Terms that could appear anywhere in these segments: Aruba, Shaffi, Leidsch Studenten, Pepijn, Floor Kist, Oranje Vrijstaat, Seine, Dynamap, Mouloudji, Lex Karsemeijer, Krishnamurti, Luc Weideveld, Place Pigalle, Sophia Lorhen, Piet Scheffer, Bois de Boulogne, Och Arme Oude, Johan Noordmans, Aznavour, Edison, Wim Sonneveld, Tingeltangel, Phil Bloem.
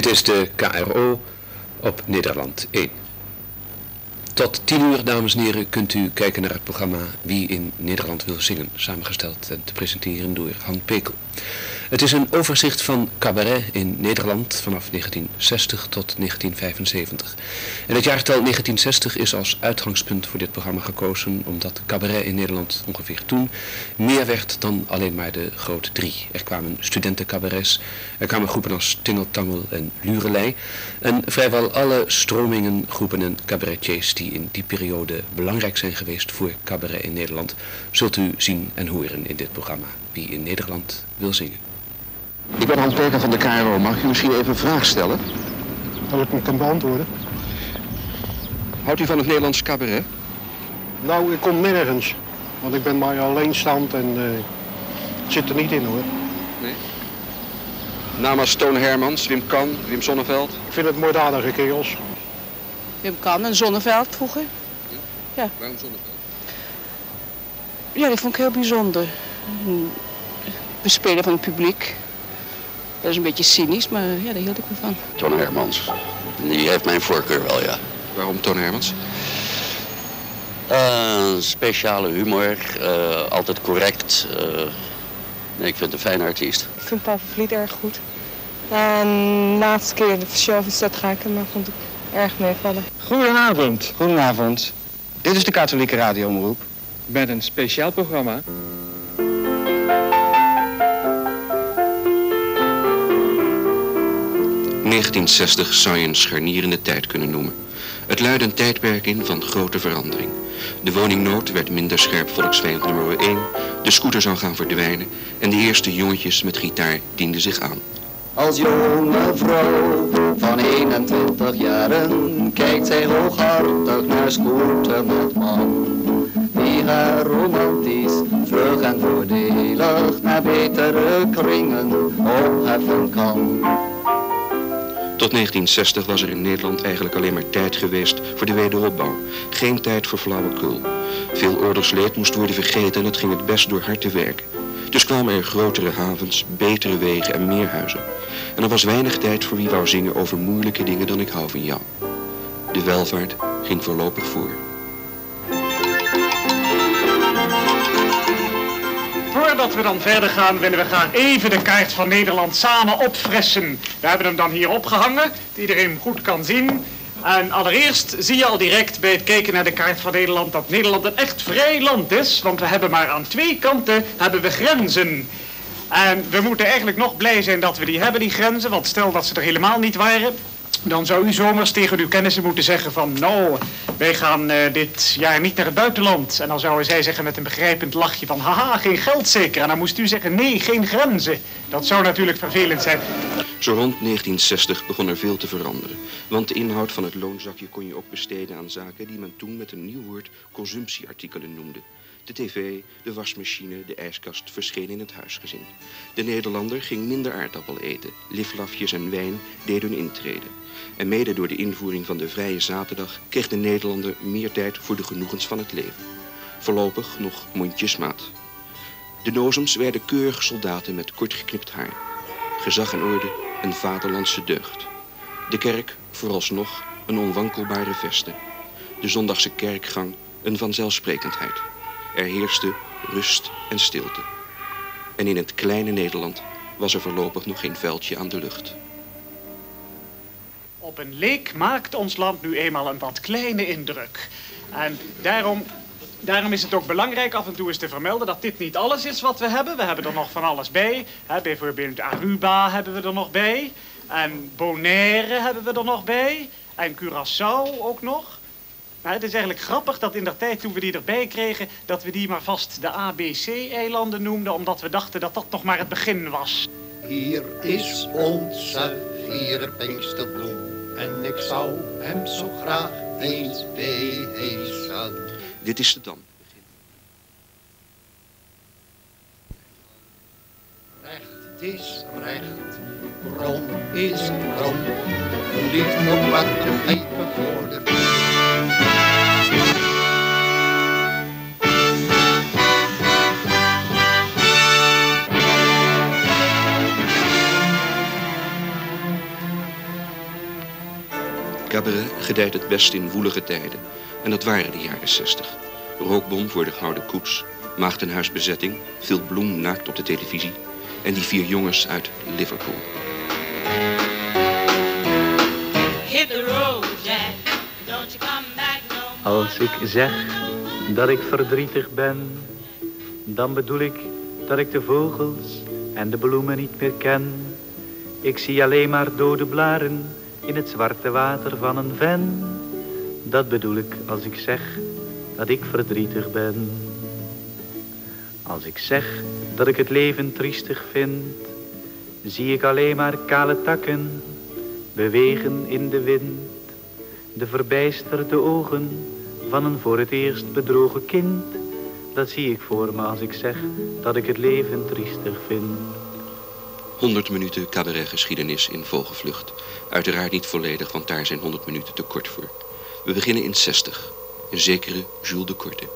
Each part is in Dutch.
Dit is de KRO op Nederland 1. Tot 10 uur, dames en heren, kunt u kijken naar het programma Wie in Nederland wil zingen, samengesteld en te presenteren door Han Peekel. Het is een overzicht van cabaret in Nederland vanaf 1960 tot 1975. En het jaartal 1960 is als uitgangspunt voor dit programma gekozen, omdat cabaret in Nederland ongeveer toen meer werd dan alleen maar de grote drie. Er kwamen studentencabarets, er kwamen groepen als Tingeltangel en Lurelei, en vrijwel alle stromingen, groepen en cabaretiers die in die periode belangrijk zijn geweest voor cabaret in Nederland, zult u zien en horen in dit programma Wie in Nederland wil zingen. Ik ben Hans Peekel van de KRO. Mag ik u misschien even een vraag stellen? Dat ik me kan beantwoorden. Houdt u van het Nederlands cabaret? Nou, ik kom nergens. Want ik ben maar alleenstaand en het zit er niet in, hoor. Nee? Namen als Toon Hermans, Wim Kan, Wim Sonneveld? Ik vind het moorddadige kerels. Wim Kan en Sonneveld vroeger. Ja? Ja. Waarom Sonneveld? Ja, dat vond ik heel bijzonder. Bespelen van het publiek. Dat is een beetje cynisch, maar ja, daar hield ik me van. Toon Hermans. Die heeft mijn voorkeur wel, ja. Waarom Toon Hermans? Speciale humor, altijd correct. Nee, ik vind het een fijne artiest. Ik vind Paul van Vliet erg goed. De laatste keer de show van Seth Gaaikema vond ik erg meevallen. Goedenavond. Goedenavond. Dit is de Katholieke Radioomroep. Met een speciaal programma. In 1960 zou je een scharnierende tijd kunnen noemen. Het luidde een tijdperk in van grote verandering. De woningnood werd minder scherp volksvijand nummer 1, de scooter zou gaan verdwijnen en de eerste jongetjes met gitaar dienden zich aan. Als jonge vrouw van 21 jaren kijkt zij hooghartig naar scooter met man. Die haar romantisch, vlug en voordelig naar betere kringen opheffen kan. Tot 1960 was er in Nederland eigenlijk alleen maar tijd geweest voor de wederopbouw. Geen tijd voor flauwekul. Veel oorlogsleed moest worden vergeten en het ging het best door hard te werken. Dus kwamen er grotere havens, betere wegen en meer huizen. En er was weinig tijd voor wie wou zingen over moeilijke dingen dan Ik hou van jou. De welvaart ging voorlopig voor. Voordat we dan verder gaan, willen we graag even de kaart van Nederland samen opfressen. We hebben hem dan hier opgehangen, dat iedereen goed kan zien. En allereerst zie je al direct bij het kijken naar de kaart van Nederland dat Nederland een echt vrij land is. Want we hebben maar aan twee kanten hebben we grenzen. En we moeten eigenlijk nog blij zijn dat we die hebben, die grenzen. Want stel dat ze er helemaal niet waren, dan zou u zomers tegen uw kennissen moeten zeggen van nou, wij gaan dit jaar niet naar het buitenland. En dan zouden zij zeggen met een begrijpend lachje van haha, geen geld zeker. En dan moest u zeggen nee, geen grenzen. Dat zou natuurlijk vervelend zijn. Zo rond 1960 begon er veel te veranderen. Want de inhoud van het loonzakje kon je ook besteden aan zaken die men toen met een nieuw woord consumptieartikelen noemde. De tv, de wasmachine, de ijskast verschenen in het huisgezin. De Nederlander ging minder aardappel eten. Liflafjes en wijn deden hun intrede. En mede door de invoering van de vrije zaterdag kreeg de Nederlander meer tijd voor de genoegens van het leven. Voorlopig nog mondjesmaat. De nozems werden keurige soldaten met kort geknipt haar. Gezag en orde, een vaderlandse deugd. De kerk, vooralsnog, een onwankelbare veste. De zondagse kerkgang, een vanzelfsprekendheid. Er heerste rust en stilte. En in het kleine Nederland was er voorlopig nog geen vuiltje aan de lucht. Op een leek maakt ons land nu eenmaal een wat kleine indruk. En daarom is het ook belangrijk af en toe eens te vermelden dat dit niet alles is wat we hebben. We hebben er nog van alles bij. Bijvoorbeeld Aruba hebben we er nog bij. En Bonaire hebben we er nog bij. En Curaçao ook nog. Het is eigenlijk grappig dat in de tijd toen we die erbij kregen, dat we die maar vast de ABC-eilanden noemden, omdat we dachten dat dat nog maar het begin was. Hier is onze vierde Pinksterbloem en ik zou hem zo graag eens behezen. Dit is de Dam. Recht is recht, krom is krom, liefde op wat begrepen voor de vrienden. cabaret gedijt het best in woelige tijden. En dat waren de jaren 60. Rookbom voor de Gouden Koets, Maagdenhuisbezetting, Phil Bloem naakt op de televisie en die vier jongens uit Liverpool. Hit the road, Jack. Don't you come back no more. Als ik zeg dat ik verdrietig ben, dan bedoel ik dat ik de vogels en de bloemen niet meer ken. Ik zie alleen maar dode blaren in het zwarte water van een ven. Dat bedoel ik als ik zeg dat ik verdrietig ben. Als ik zeg dat ik het leven triestig vind, zie ik alleen maar kale takken bewegen in de wind. De verbijsterde ogen van een voor het eerst bedrogen kind. Dat zie ik voor me als ik zeg dat ik het leven triestig vind. 100 minuten cabaretgeschiedenis in vogelvlucht. Uiteraard niet volledig, want daar zijn 100 minuten te kort voor. We beginnen in 60. Een zekere Jules de Corte.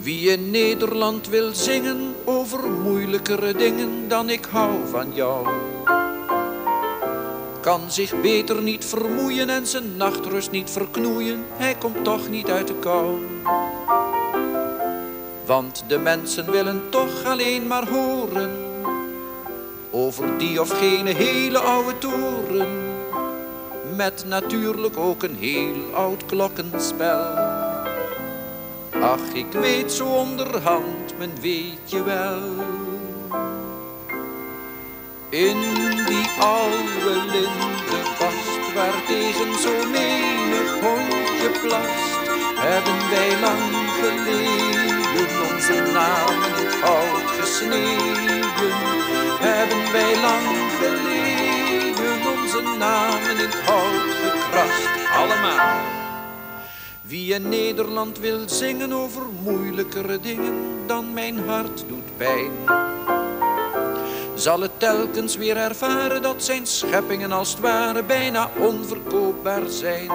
Wie in Nederland wil zingen over moeilijkere dingen dan ik hou van jou, kan zich beter niet vermoeien en zijn nachtrust niet verknoeien. Hij komt toch niet uit de kou. Want de mensen willen toch alleen maar horen over die of gene hele oude toren, met natuurlijk ook een heel oud klokkenspel. Ach, ik weet zo onderhand, men weet je wel. In die oude lindenkast, waar tegen zo menig hondje plast, hebben wij lang geleden onze namen in goud gesneden. Hebben wij lang geleden onze namen in goud gekrast, allemaal. Wie in Nederland wil zingen over moeilijkere dingen dan mijn hart doet pijn, zal het telkens weer ervaren dat zijn scheppingen als het ware bijna onverkoopbaar zijn.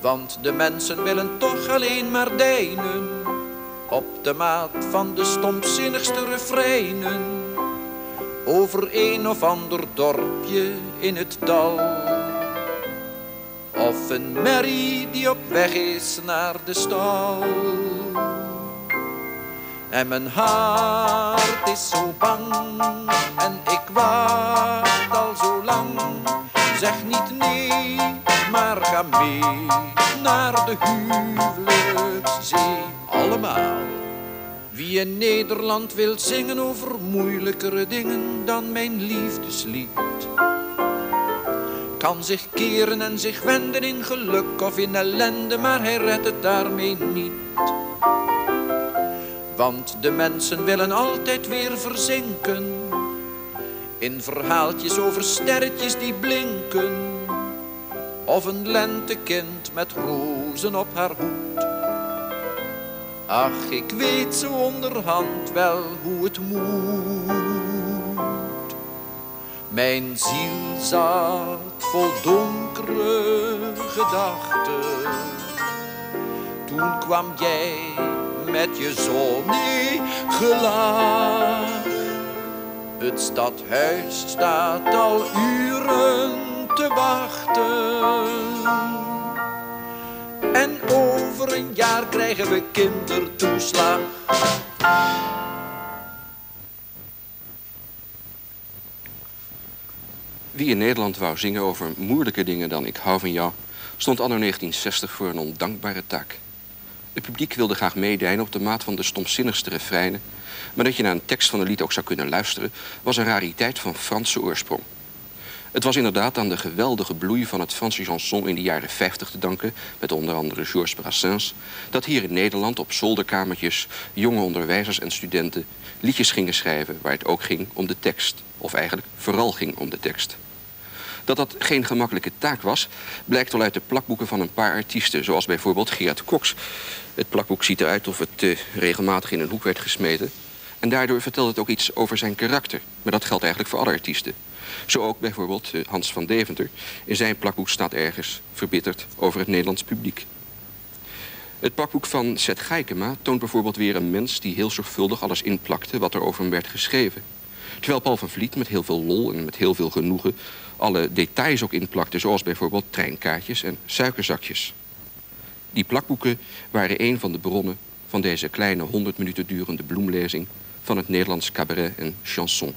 Want de mensen willen toch alleen maar deinen op de maat van de stomzinnigste refreinen over een of ander dorpje in het dal, of een merrie die op weg is naar de stal. En mijn hart is zo bang en ik wacht al zo lang. Zeg niet nee, maar ga mee naar de huwelijkszee, allemaal. Wie in Nederland wil zingen over moeilijkere dingen dan mijn liefdeslied, kan zich keren en zich wenden in geluk of in ellende, maar hij redt het daarmee niet. Want de mensen willen altijd weer verzinken in verhaaltjes over sterretjes die blinken, of een lentekind met rozen op haar hoed. Ach, ik weet zo onderhand wel hoe het moet. Mijn ziel zat vol donkere gedachten, toen kwam jij met je zonnig gelach. Het stadhuis staat al uren te wachten en over een jaar krijgen we kindertoeslag. Wie in Nederland wou zingen over moeilijke dingen dan ik hou van jou, stond anno 1960 voor een ondankbare taak. Het publiek wilde graag meedijnen op de maat van de stomzinnigste refreinen, maar dat je naar een tekst van een lied ook zou kunnen luisteren, was een rariteit van Franse oorsprong. Het was inderdaad aan de geweldige bloei van het Franse chanson in de jaren 50 te danken, met onder andere Georges Brassens, dat hier in Nederland op zolderkamertjes jonge onderwijzers en studenten liedjes gingen schrijven waar het ook ging om de tekst, of eigenlijk vooral ging om de tekst. Dat dat geen gemakkelijke taak was, blijkt wel uit de plakboeken van een paar artiesten, zoals bijvoorbeeld Gerard Cox. Het plakboek ziet eruit of het regelmatig in een hoek werd gesmeten. En daardoor vertelt het ook iets over zijn karakter. Maar dat geldt eigenlijk voor alle artiesten. Zo ook bijvoorbeeld Hans van Deventer. In zijn plakboek staat ergens verbitterd over het Nederlands publiek. Het pakboek van Seth Gaaikema toont bijvoorbeeld weer een mens die heel zorgvuldig alles inplakte wat er over hem werd geschreven. Terwijl Paul van Vliet met heel veel lol en met heel veel genoegen alle details ook inplakte, zoals bijvoorbeeld treinkaartjes en suikerzakjes. Die plakboeken waren een van de bronnen van deze kleine 100 minuten durende bloemlezing van het Nederlands cabaret en chanson.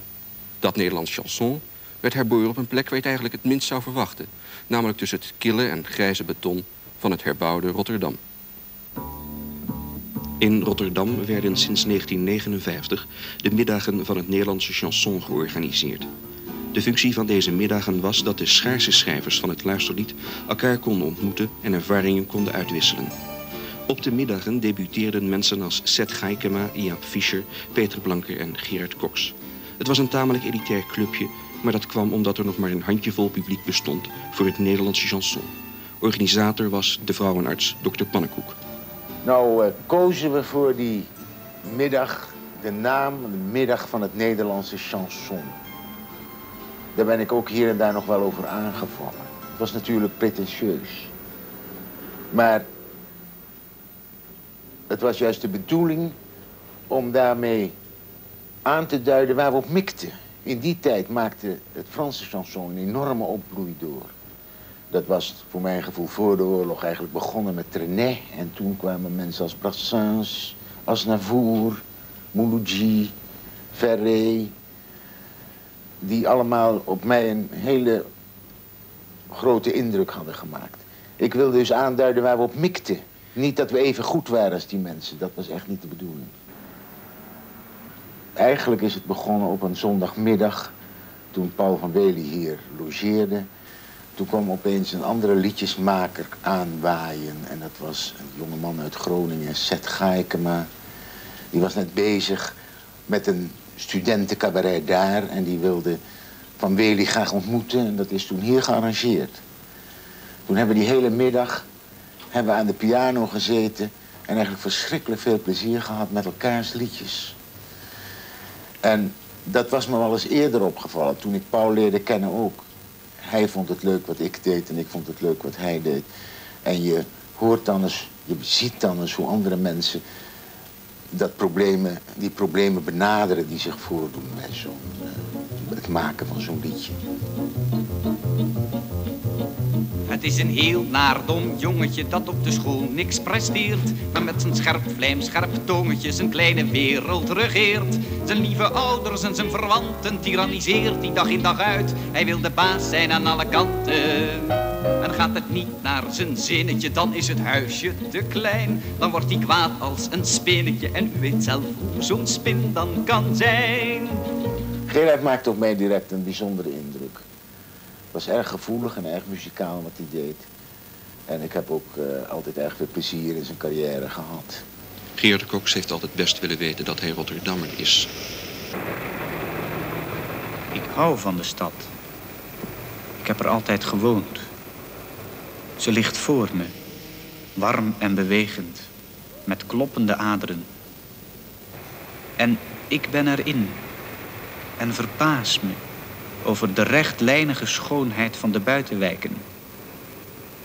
Dat Nederlands chanson werd herboren op een plek waar je het eigenlijk het minst zou verwachten, namelijk tussen het kille en grijze beton van het herbouwde Rotterdam. In Rotterdam werden sinds 1959 de middagen van het Nederlandse chanson georganiseerd. De functie van deze middagen was dat de schaarse schrijvers van het luisterlied elkaar konden ontmoeten en ervaringen konden uitwisselen. Op de middagen debuteerden mensen als Seth Gaaikema, Jaap Fischer, Peter Blanker en Gerard Cox. Het was een tamelijk elitair clubje, maar dat kwam omdat er nog maar een handjevol publiek bestond voor het Nederlandse chanson. Organisator was de vrouwenarts Dr. Pannenkoek. Nou kozen we voor die middag de naam, de middag van het Nederlandse chanson. Daar ben ik ook hier en daar nog wel over aangevallen. Het was natuurlijk pretentieus. Maar het was juist de bedoeling om daarmee aan te duiden waar we op mikten. In die tijd maakte het Franse chanson een enorme opbloei door. Dat was voor mijn gevoel voor de oorlog eigenlijk begonnen met Trenet. En toen kwamen mensen als Brassens, Aznavour, Mouloudji, Ferré. Die allemaal op mij een hele grote indruk hadden gemaakt. Ik wil dus aanduiden waar we op mikten. Niet dat we even goed waren als die mensen, dat was echt niet de bedoeling. Eigenlijk is het begonnen op een zondagmiddag, toen Paul van Weely hier logeerde. Toen kwam opeens een andere liedjesmaker aanwaaien. En dat was een jongeman uit Groningen, Seth Gaaikema. Die was net bezig met een studentencabaret daar. En die wilde Van Weely graag ontmoeten. En dat is toen hier gearrangeerd. Toen hebben we die hele middag aan de piano gezeten. En eigenlijk verschrikkelijk veel plezier gehad met elkaars liedjes. En dat was me wel eens eerder opgevallen, toen ik Paul leerde kennen ook. Hij vond het leuk wat ik deed en ik vond het leuk wat hij deed. En je hoort dan eens, je ziet dan eens hoe andere mensen die problemen benaderen die zich voordoen bij het maken van zo'n liedje. Het is een heel naardom jongetje dat op de school niks presteert, maar met zijn scherp vlijmscherp tongetje zijn kleine wereld regeert. Zijn lieve ouders en zijn verwanten tyranniseert die dag in dag uit. Hij wil de baas zijn aan alle kanten. En gaat het niet naar zijn zinnetje, dan is het huisje te klein. Dan wordt hij kwaad als een spinnetje en u weet zelf hoe zo'n spin dan kan zijn. Gerard maakt op mij direct een bijzondere indruk. Was erg gevoelig en erg muzikaal wat hij deed. En ik heb ook altijd erg veel plezier in zijn carrière gehad. Geert de Koks heeft altijd best willen weten dat hij Rotterdammer is. Ik hou van de stad. Ik heb er altijd gewoond. Ze ligt voor me, warm en bewegend, met kloppende aderen. En ik ben erin en verbaas me over de rechtlijnige schoonheid van de buitenwijken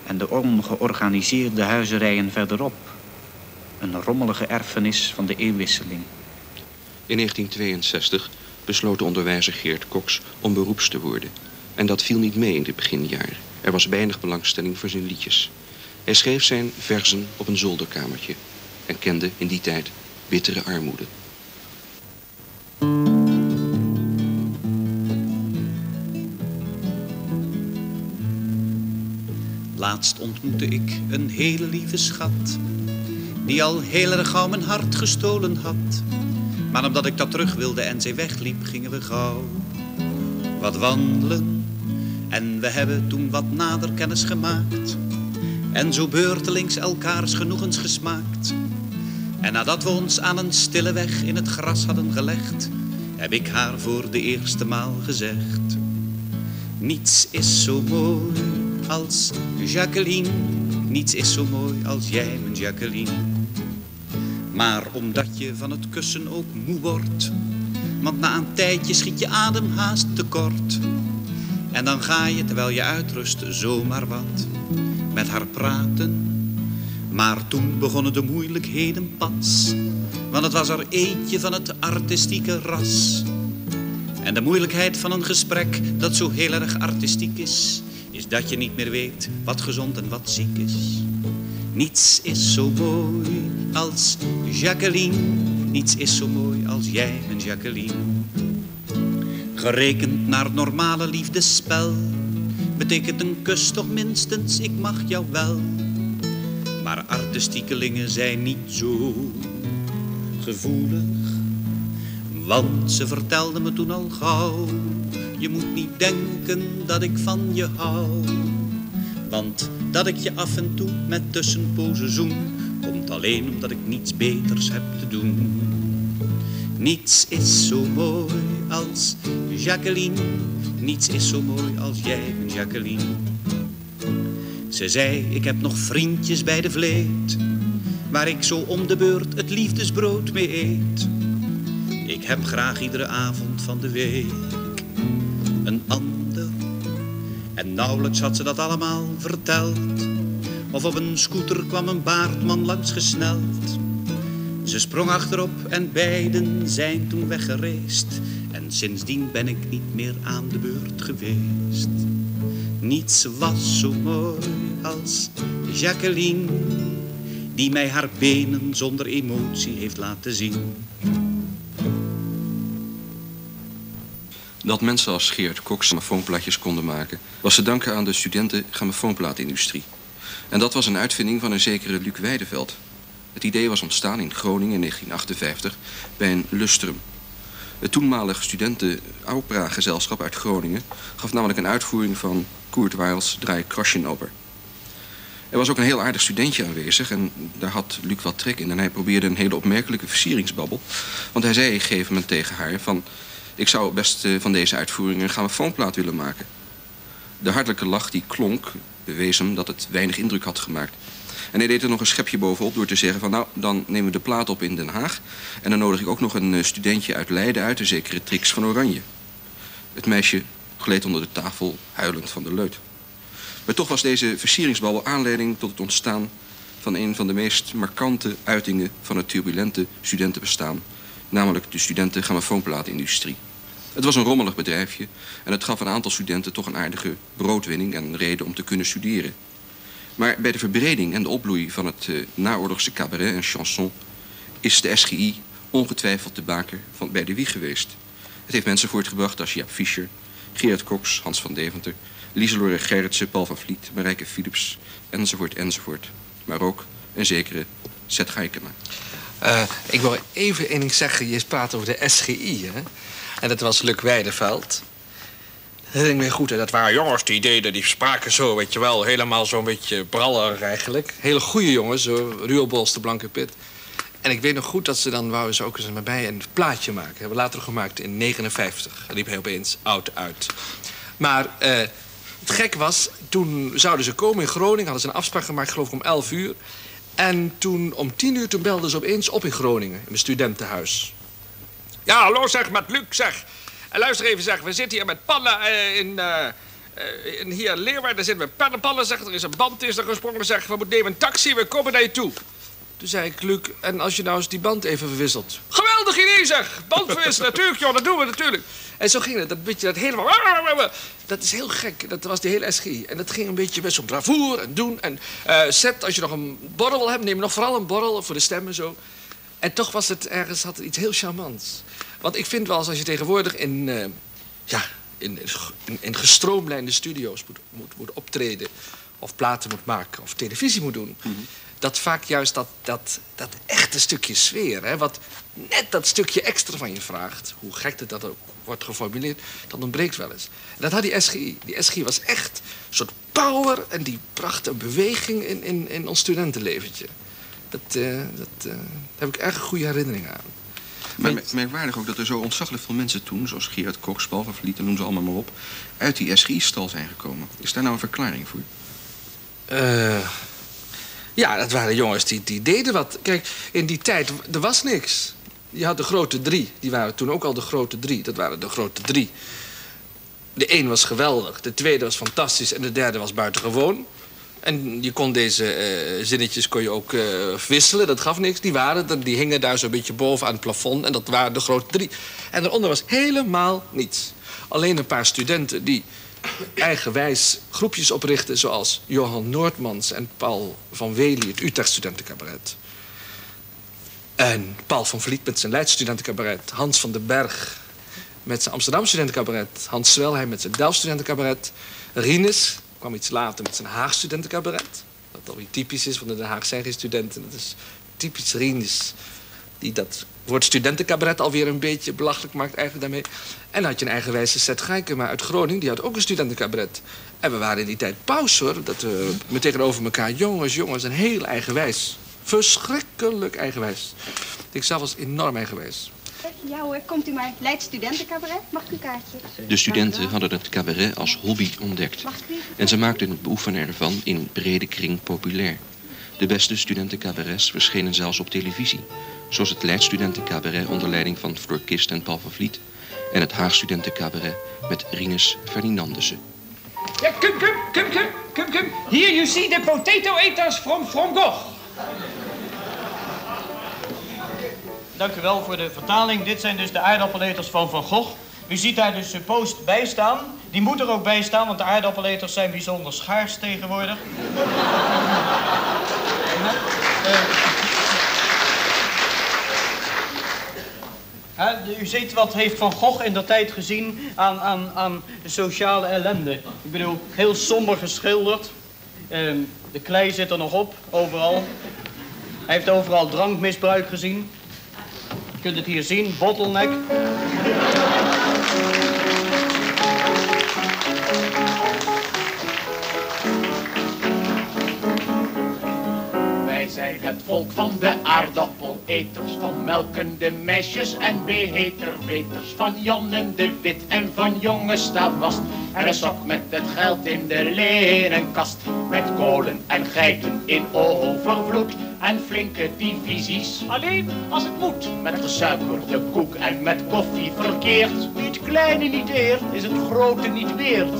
en de ongeorganiseerde huizerijen verderop. Een rommelige erfenis van de eeuwwisseling. In 1962 besloot de onderwijzer Geert Koks om beroeps te worden. En dat viel niet mee in de beginjaren. Er was weinig belangstelling voor zijn liedjes. Hij schreef zijn verzen op een zolderkamertje en kende in die tijd bittere armoede. Laatst ontmoette ik een hele lieve schat, die al heel erg gauw mijn hart gestolen had. Maar omdat ik dat terug wilde en zij wegliep, gingen we gauw wat wandelen. En we hebben toen wat nader kennis gemaakt. En zo beurtelings elkaars genoegens gesmaakt. En nadat we ons aan een stille weg in het gras hadden gelegd, heb ik haar voor de eerste maal gezegd: niets is zo mooi als Jacqueline, niets is zo mooi als jij, mijn Jacqueline. Maar omdat je van het kussen ook moe wordt, want na een tijdje schiet je adem haast tekort. En dan ga je, terwijl je uitrust, zomaar wat met haar praten. Maar toen begonnen de moeilijkheden pas, want het was er eentje van het artistieke ras. En de moeilijkheid van een gesprek dat zo heel erg artistiek is, is dat je niet meer weet wat gezond en wat ziek is. Niets is zo mooi als Jacqueline, niets is zo mooi als jij, mijn Jacqueline. Gerekend naar het normale liefdespel, betekent een kus toch minstens, ik mag jou wel. Maar artistiekelingen zijn niet zo gevoelig, want ze vertelde me toen al gauw, je moet niet denken dat ik van je hou. Want dat ik je af en toe met tussenpozen zoen, komt alleen omdat ik niets beters heb te doen. Niets is zo mooi als Jacqueline, niets is zo mooi als jij, Jacqueline. Ze zei, ik heb nog vriendjes bij de vleet, waar ik zo om de beurt het liefdesbrood mee eet. Ik heb graag iedere avond van de week een ander. En nauwelijks had ze dat allemaal verteld, of op een scooter kwam een baardman langs gesneld. Ze sprong achterop en beiden zijn toen weggereest. En sindsdien ben ik niet meer aan de beurt geweest. Niets was zo mooi als Jacqueline, die mij haar benen zonder emotie heeft laten zien. Dat mensen als Geert Koks grammofoonplaatjes konden maken, was te danken aan de studenten grammofoonplaatindustrie. En dat was een uitvinding van een zekere Luc Weideveld. Het idee was ontstaan in Groningen in 1958 bij een lustrum. Het toenmalige studenten-opera-gezelschap uit Groningen gaf namelijk een uitvoering van Kurt Weill's Drei Krasjenoper. Er was ook een heel aardig studentje aanwezig en daar had Luc wat trek in. En hij probeerde een hele opmerkelijke versieringsbabbel. Want hij zei op een gegeven moment tegen haar van, ik zou best van deze uitvoering een grammofoonplaat willen maken. De hartelijke lach die klonk bewees hem dat het weinig indruk had gemaakt. En hij deed er nog een schepje bovenop door te zeggen van, nou, dan nemen we de plaat op in Den Haag. En dan nodig ik ook nog een studentje uit Leiden uit, een zekere Trix van Oranje. Het meisje gleed onder de tafel, huilend van de leut. Maar toch was deze versieringsbabbel aanleiding tot het ontstaan van een van de meest markante uitingen van het turbulente studentenbestaan. Namelijk de studenten grammofoonplaatindustrie. Het was een rommelig bedrijfje en het gaf een aantal studenten toch een aardige broodwinning en een reden om te kunnen studeren. Maar bij de verbreding en de opbloei van het naoorlogse cabaret en chanson is de SGI ongetwijfeld de baker van bij de wieg geweest. Het heeft mensen voortgebracht als Jaap Fischer, Gerard Cox, Hans van Deventer, Lieselore Gerritsen, Paul van Vliet, Marijke Philips, enzovoort, enzovoort. Maar ook een zekere Seth Gaaikema. Ik wil even één ding zeggen. Je praat over de SGI, hè? En dat was Luc Weideveld. Dat ging weer goed, hè? Dat waren jongens die deden, die spraken zo, weet je wel. Helemaal zo'n beetje braller eigenlijk. Hele goede jongens, Ruelbols, de Blanke Pit. En ik weet nog goed dat ze dan, wouden ze ook eens maar bij een plaatje maken. Dat hebben we later gemaakt in 59. Dat liep heel opeens oud uit. Maar het gek was, toen zouden ze komen in Groningen. Hadden ze een afspraak gemaakt, geloof ik, om 11 uur. En toen, om 10 uur, toen belden ze opeens op in Groningen, in mijn studentenhuis. Ja, hallo zeg, met Luc zeg. En luister even zeg, we zitten hier met pannen in hier Leeuwarden zitten we pannenpannen zeg. Er is een band is er gesprongen zeg, we moeten nemen een taxi, we komen naar je toe. Toen zei ik, Luc, en als je nou eens die band even verwisselt. Geweldig idee zeg, band verwisselen, natuurlijk joh, dat doen we natuurlijk. En zo ging het, dat beetje, dat helemaal, dat is heel gek, dat was de hele SGI. En dat ging een beetje best om bravoer en doen en set, als je nog een borrel wil hebben, neem nog vooral een borrel voor de stemmen zo. En toch was het ergens, had het iets heel charmants. Want ik vind wel, als je tegenwoordig in gestroomlijnde studio's moet optreden, of platen moet maken, of televisie moet doen, dat vaak juist dat echte stukje sfeer, hè, wat net dat stukje extra van je vraagt, hoe gek dat ook wordt geformuleerd, dat ontbreekt wel eens. En dat had die SGI. Die SGI was echt een soort power en die bracht een beweging in ons studentenleventje. Daar heb ik erg goede herinneringen aan. Maar merkwaardig ook dat er zo ontzaglijk veel mensen toen, zoals Gerard Cox, Paul van Vliet, en noem ze allemaal maar op, uit die SGI-stal zijn gekomen. Is daar nou een verklaring voor? Ja, dat waren jongens die deden wat. Kijk, in die tijd, er was niks. Je had de grote drie. Die waren toen ook al de grote drie. Dat waren de grote drie. De een was geweldig, de tweede was fantastisch en de derde was buitengewoon. En je kon deze zinnetjes kon je ook wisselen, dat gaf niks. Die waren er, die hingen daar zo'n beetje boven aan het plafond. En dat waren de grote drie. En daaronder was helemaal niets. Alleen een paar studenten die eigenwijs groepjes oprichten... zoals Johan Noordmans en Paul van Weely, het Utrecht Studentencabaret. En Paul van Vliet met zijn Leids Studentencabaret. Hans van den Berg met zijn Amsterdam Studentencabaret. Hans Zwelheim met zijn Delft Studentencabaret. Rinus kwam iets later met zijn Haag Studentencabaret. Dat alweer typisch is, want in Den Haag zijn geen studenten. Dat is typisch Rinus, die dat woord studentencabaret alweer een beetje belachelijk maakt eigenlijk daarmee. En dan had je een eigenwijze Seth Gaaikema uit Groningen, die had ook een studentencabaret. En we waren in die tijd paus, hoor. Dat we tegenover elkaar, jongens, een heel eigenwijs. Verschrikkelijk eigenwijs. Ik zelf was enorm eigenwijs. Ja hoor, komt u maar. Leids Studentencabaret. Mag ik uw kaartje? De studenten hadden het cabaret als hobby ontdekt. En ze maakten het beoefenen ervan in brede kring populair. De beste studentencabarets verschenen zelfs op televisie. Zoals het Leids Studentencabaret onder leiding van Floor Kist en Paul van Vliet. En het Haag Studentencabaret met Rinus Ferdinandussen. Ja, kom. Here you see the potato eaters from Gogh. Dank u wel voor de vertaling. Dit zijn dus de aardappeleters van Van Gogh. U ziet daar dus de post bij staan. Die moet er ook bij staan, want de aardappeleters zijn bijzonder schaars tegenwoordig. U ziet wat heeft Van Gogh in de tijd gezien aan sociale ellende. Ik bedoel, heel somber geschilderd. De klei zit er nog op, overal. Hij heeft overal drankmisbruik gezien. Je kunt het hier zien, bottleneck. Wij zijn het volk van de aardappeleters, van melkende meisjes en beheterweters, van Jan en de Wit en van jonge Stavast. Er is ook met het geld in de lenenkast, met kolen en geiten in overvloed en flinke divisies. Alleen als het moet, met gesuikerde koek en met koffie verkeerd. Wie het kleine niet eert, is het grote niet weert.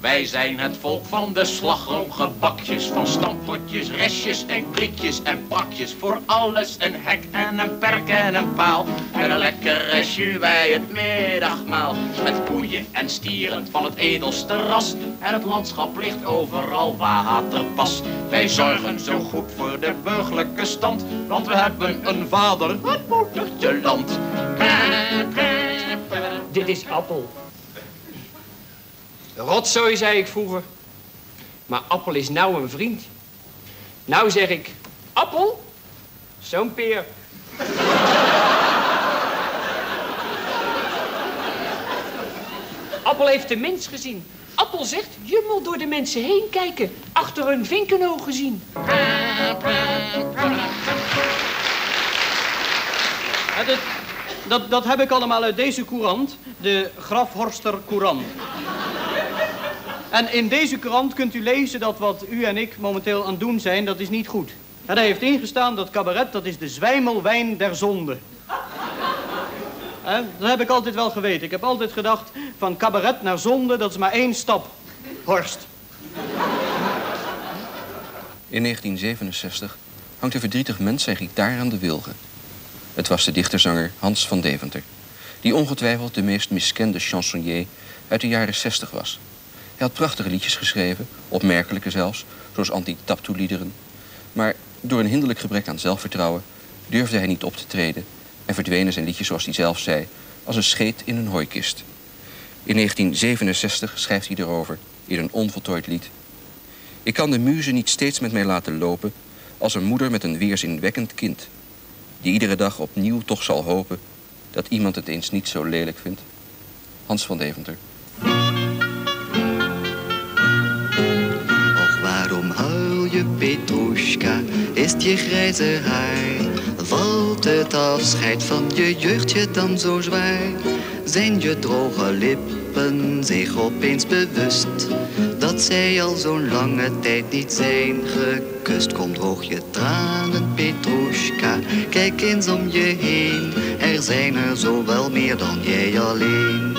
Wij zijn het volk van de slagroomgebakjes, van stampotjes, restjes en klikjes en pakjes. Voor alles een hek en een perk en een paal. En een lekkere jus bij het middagmaal. Met koeien en stieren van het edelste ras. En het landschap ligt overal waterpas. Wij zorgen zo goed voor de burgerlijke stand, want we hebben een vader, het moedertje land. Dit is Appel. Rotzooi, zei ik vroeger. Maar Appel is nou een vriend. Nou zeg ik, Appel? Zo'n peer. Appel heeft de mens gezien. Appel zegt, je moet door de mensen heen kijken. Achter hun vinkenoog gezien. Ja, dat heb ik allemaal uit deze courant. De Grafhorster Courant. En in deze krant kunt u lezen dat wat u en ik momenteel aan het doen zijn, dat is niet goed. En hij heeft ingestaan dat cabaret, dat is de zwijmelwijn der zonde. En dat heb ik altijd wel geweten. Ik heb altijd gedacht, van cabaret naar zonde, dat is maar één stap. Horst. In 1967 hangt een verdrietig mens zijn gitaar aan de wilgen. Het was de dichterzanger Hans van Deventer, die ongetwijfeld de meest miskende chansonnier uit de jaren 60 was. Hij had prachtige liedjes geschreven, opmerkelijke zelfs, zoals anti-taptoe-liederen. Maar door een hinderlijk gebrek aan zelfvertrouwen durfde hij niet op te treden en verdwenen zijn liedjes, zoals hij zelf zei, als een scheet in een hooikist. In 1967 schrijft hij erover in een onvoltooid lied. Ik kan de muze niet steeds met mij laten lopen als een moeder met een weerzinwekkend kind, die iedere dag opnieuw toch zal hopen dat iemand het eens niet zo lelijk vindt. Hans van Deventer. Petrushka, is je grijze haar? Valt het afscheid van je jeugdje dan zo zwaar? Zijn je droge lippen zich opeens bewust dat zij al zo'n lange tijd niet zijn gekust. Kom, droog je tranen, Petrushka, kijk eens om je heen. Er zijn er zo wel meer dan jij alleen.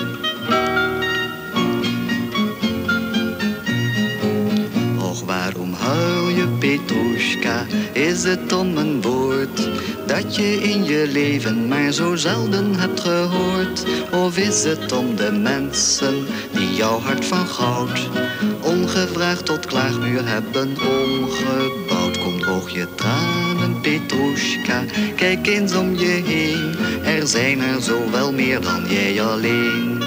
Och, waarom huil je, Petrushka, is het om een woord dat je in je leven maar zo zelden hebt gehoord? Of is het om de mensen die jouw hart van goud ongevraagd tot klaagmuur hebben omgebouwd? Kom, droog je tranen, Petrushka, kijk eens om je heen. Er zijn er zo wel meer dan jij alleen.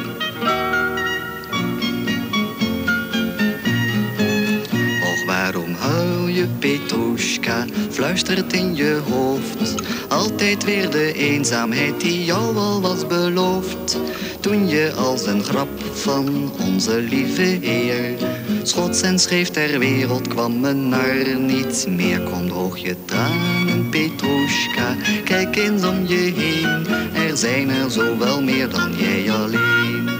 Och, waarom huil je, Petrushka, fluistert in je hoofd altijd weer de eenzaamheid die jou al was beloofd, toen je als een grap van onze lieve Heer schots en schreef ter wereld kwam, men naar niets meer. Kom, droog je tranen, Petrushka, kijk eens om je heen. Er zijn er zo wel meer dan jij alleen.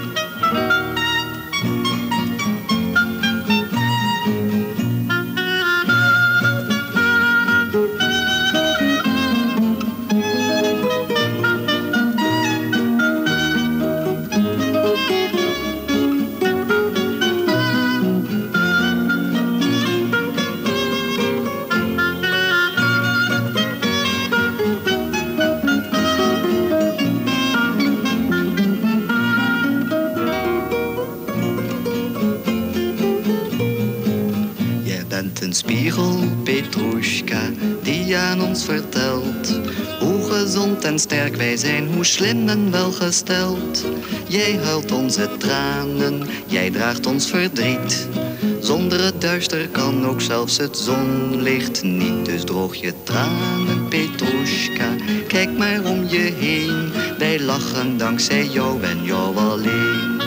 Vertelt hoe gezond en sterk wij zijn, hoe slim en welgesteld. Jij huilt onze tranen, jij draagt ons verdriet. Zonder het duister kan ook zelfs het zonlicht niet. Dus droog je tranen, Petrushka, kijk maar om je heen. Wij lachen dankzij jou en jou alleen.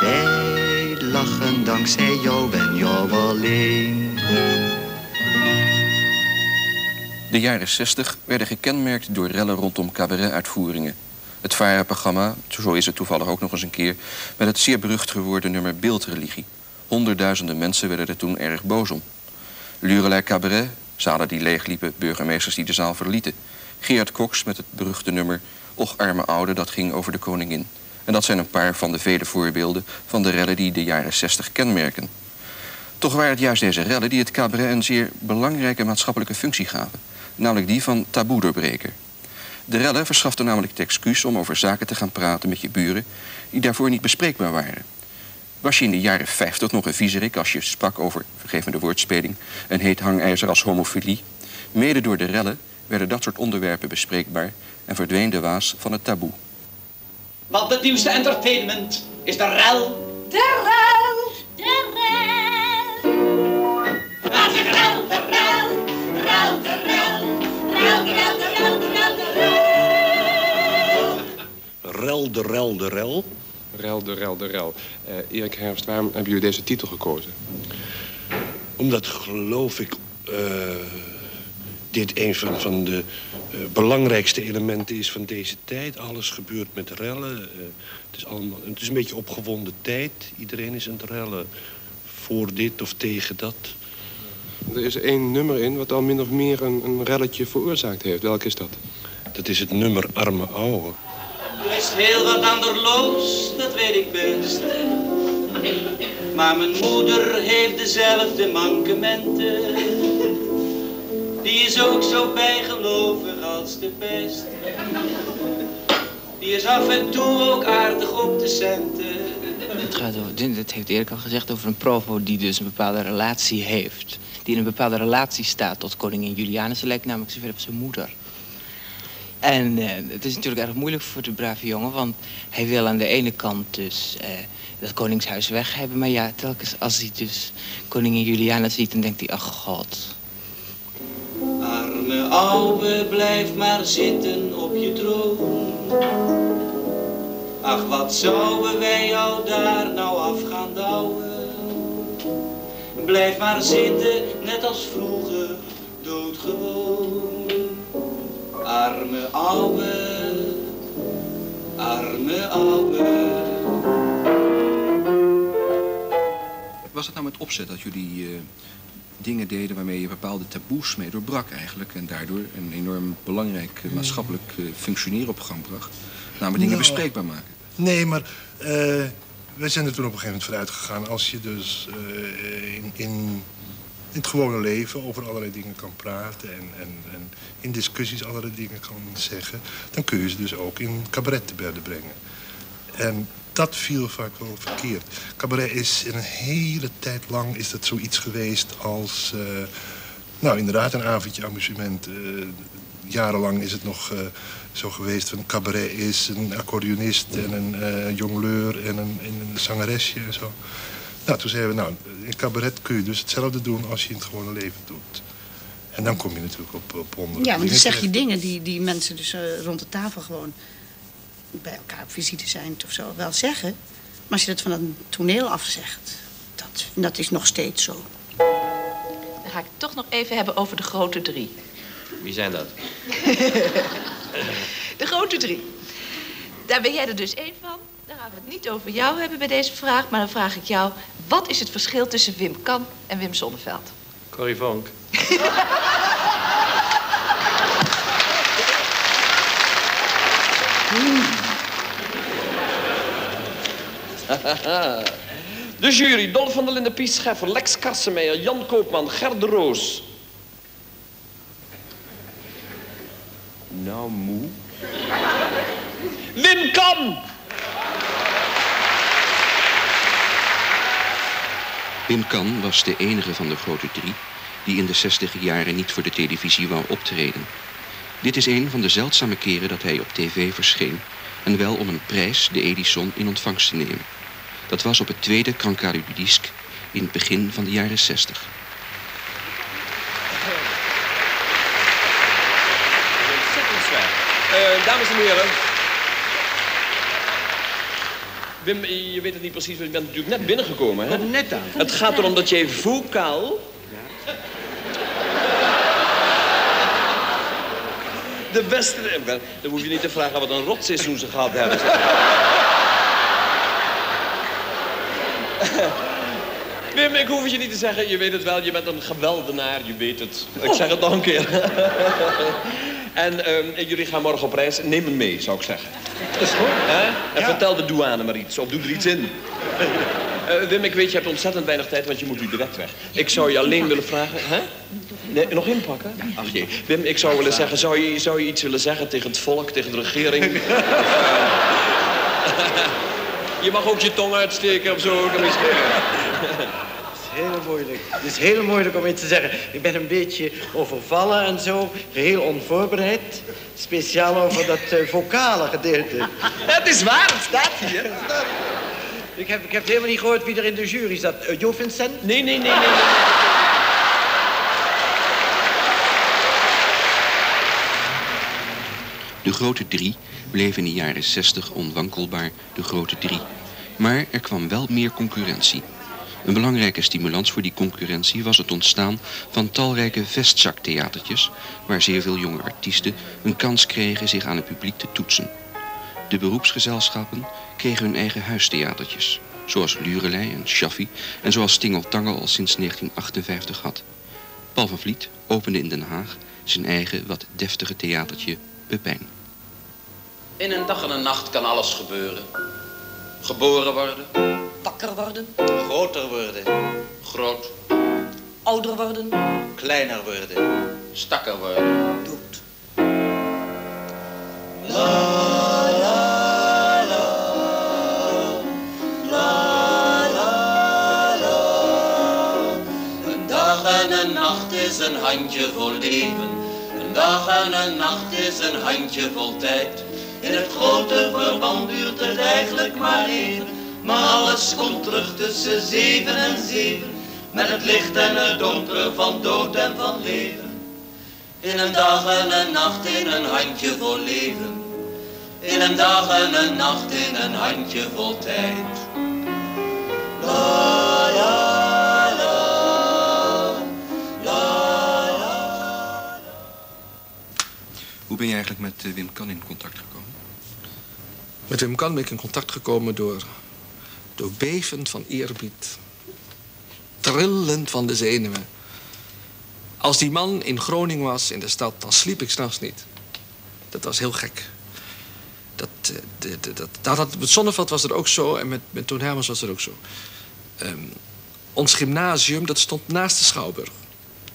Wij lachen dankzij jou en jou alleen. De jaren 60 werden gekenmerkt door rellen rondom cabaret-uitvoeringen. Het VARA-programma, zo is het toevallig ook nog eens een keer, met het zeer berucht geworden nummer Beeldreligie. Honderdduizenden mensen werden er toen erg boos om. Lurelei cabaret, zalen die leegliepen, burgemeesters die de zaal verlieten. Gerard Cox met het beruchte nummer Och Arme Oude, dat ging over de koningin. En dat zijn een paar van de vele voorbeelden van de rellen die de jaren 60 kenmerken. Toch waren het juist deze rellen die het cabaret een zeer belangrijke maatschappelijke functie gaven. Namelijk die van taboe doorbreken. De rellen verschaften namelijk het excuus om over zaken te gaan praten met je buren die daarvoor niet bespreekbaar waren. Was je in de jaren 50 nog een viezerik als je sprak over, vergeef me de woordspeling, een heet hangijzer als homofilie? Mede door de rellen werden dat soort onderwerpen bespreekbaar en verdween de waas van het taboe. Want het nieuwste entertainment is de rel. De rel! De rel! De rel! De rel! Rel, de rel, rel, de rel, de rel, de rel, de rel. Rel, de rel, de rel. Rel, de rel, de rel. Erik Hermst, waarom hebben jullie deze titel gekozen? Omdat, geloof ik, dit een van de belangrijkste elementen is van deze tijd. Alles gebeurt met rellen. Het is een beetje opgewonden tijd. Iedereen is aan het rellen. Voor dit of tegen dat. Er is één nummer in wat al min of meer een relletje veroorzaakt heeft. Welk is dat? Dat is het nummer Arme Oude. Er is heel wat aan de los, dat weet ik best. Maar mijn moeder heeft dezelfde mankementen. Die is ook zo bijgelovig als de pest. Die is af en toe ook aardig op de centen. Het heeft Erik al gezegd over een provo die dus een bepaalde relatie heeft. Die in een bepaalde relatie staat tot koningin Juliana. Ze lijkt namelijk zoveel op zijn moeder. En het is natuurlijk erg moeilijk voor de brave jongen, want hij wil aan de ene kant dus dat koningshuis weg hebben. Maar ja, telkens als hij dus koningin Juliana ziet, dan denkt hij, ach god. Arme oude, blijf maar zitten op je troon. Ach, wat zouden wij jou daar nou af gaan douwen? Blijf maar zitten, net als vroeger, doodgewoon. Arme ouwe, arme ouwe. Was het nou met opzet dat jullie dingen deden waarmee je bepaalde taboes mee doorbrak eigenlijk... en daardoor een enorm belangrijk maatschappelijk functioneren op gang bracht? Namelijk dingen bespreekbaar maken. Nee, maar wij zijn er toen op een gegeven moment vooruit gegaan. Als je dus in het gewone leven over allerlei dingen kan praten... en in discussies allerlei dingen kan zeggen... dan kun je ze dus ook in cabaret te berden brengen. En dat viel vaak wel verkeerd. Cabaret is in een hele tijd lang is dat zoiets geweest als... nou, inderdaad, een avondje amusement. Jarenlang is het nog zo geweest van cabaret is een accordeonist en een jongleur en een zangeresje en zo. Nou, toen zeiden we, nou, in cabaret kun je dus hetzelfde doen als je in het gewone leven doet. En dan kom je natuurlijk op honderd. Ja, want dan zeg je dingen die mensen dus rond de tafel gewoon bij elkaar op visite zijn of zo wel zeggen. Maar als je dat van een toneel af zegt, dat is nog steeds zo. Dan ga ik het toch nog even hebben over de grote drie. Wie zijn dat? De grote drie. Daar ben jij er dus één van. Dan gaan we het niet over jou hebben bij deze vraag, maar dan vraag ik jou... wat is het verschil tussen Wim Kan en Wim Sonneveld? Corrie Vonk. De jury, Dolf van der Linden, Piet Scheffer, Lex Karsemeijer, Jan Koopman, Gert de Roos. Nou, moe. Wim Kan! Wim Kan was de enige van de grote drie die in de 60 jaren niet voor de televisie wou optreden. Dit is een van de zeldzame keren dat hij op tv verscheen en wel om een prijs, de Edison, in ontvangst te nemen. Dat was op het tweede Krankaliudisk in het begin van de jaren 60. Dames en heren. Wim, je weet het niet precies, want je bent natuurlijk net binnengekomen, hè? Net aan. Het gaat erom dat je vocaal... Ja. De beste... Dan hoef je niet te vragen wat een rotseizoen ze gehad hebben. Wim, ik hoef het je niet te zeggen. Je weet het wel, je bent een geweldenaar, je weet het. Ik zeg het nog een keer. En jullie gaan morgen op reis. Neem hem mee, zou ik zeggen. Dat is goed. En vertel de douane maar iets. Of doe er iets in. Wim, ik weet, je hebt ontzettend weinig tijd, want je moet nu direct weg. Ik zou je alleen willen vragen... Hè? Nee, nog inpakken? Ach jee. Wim, ik zou willen zeggen... Zou je iets willen zeggen tegen het volk, tegen de regering? Je mag ook je tong uitsteken of zo. Dat is heel moeilijk. Het is heel moeilijk om iets te zeggen. Ik ben een beetje overvallen en zo. Geheel onvoorbereid. Speciaal over dat vocale gedeelte. Het is waar, het staat hier. Het staat. Ik heb helemaal niet gehoord wie er in de jury zat. Jo Vincent? Nee. De grote drie bleven in de jaren 60 onwankelbaar de grote drie. Maar er kwam wel meer concurrentie. Een belangrijke stimulans voor die concurrentie was het ontstaan van talrijke vestzaktheatertjes, waar zeer veel jonge artiesten een kans kregen zich aan het publiek te toetsen. De beroepsgezelschappen kregen hun eigen huistheatertjes, zoals Lurelei en Shaffi en zoals Tingeltangel al sinds 1958 had. Paul van Vliet opende in Den Haag zijn eigen wat deftige theatertje Pepijn. In een dag en een nacht kan alles gebeuren. Geboren worden... Wakker worden. Groter worden. Groot. Ouder worden. Kleiner worden. Stakker worden. Dood. La la la. La la la. Een dag en een nacht is een handje vol leven. Een dag en een nacht is een handje vol tijd. In het grote verband duurt het eigenlijk maar even. Maar alles komt terug tussen 7 en 7, met het licht en het donker van dood en van leven. In een dag en een nacht, in een handje vol leven. In een dag en een nacht, in een handje vol tijd. La, la, la, la, la. Hoe ben je eigenlijk met Wim Kan in contact gekomen? Met Wim Kan ben ik in contact gekomen door... bevend van eerbied. trillend van de zenuwen. Als die man in Groningen was, in de stad, dan sliep ik 's nachts niet. Dat was heel gek. Met Sonneveld was dat ook zo en met Toon Hermans was dat ook zo. Ons gymnasium, dat stond naast de Schouwburg.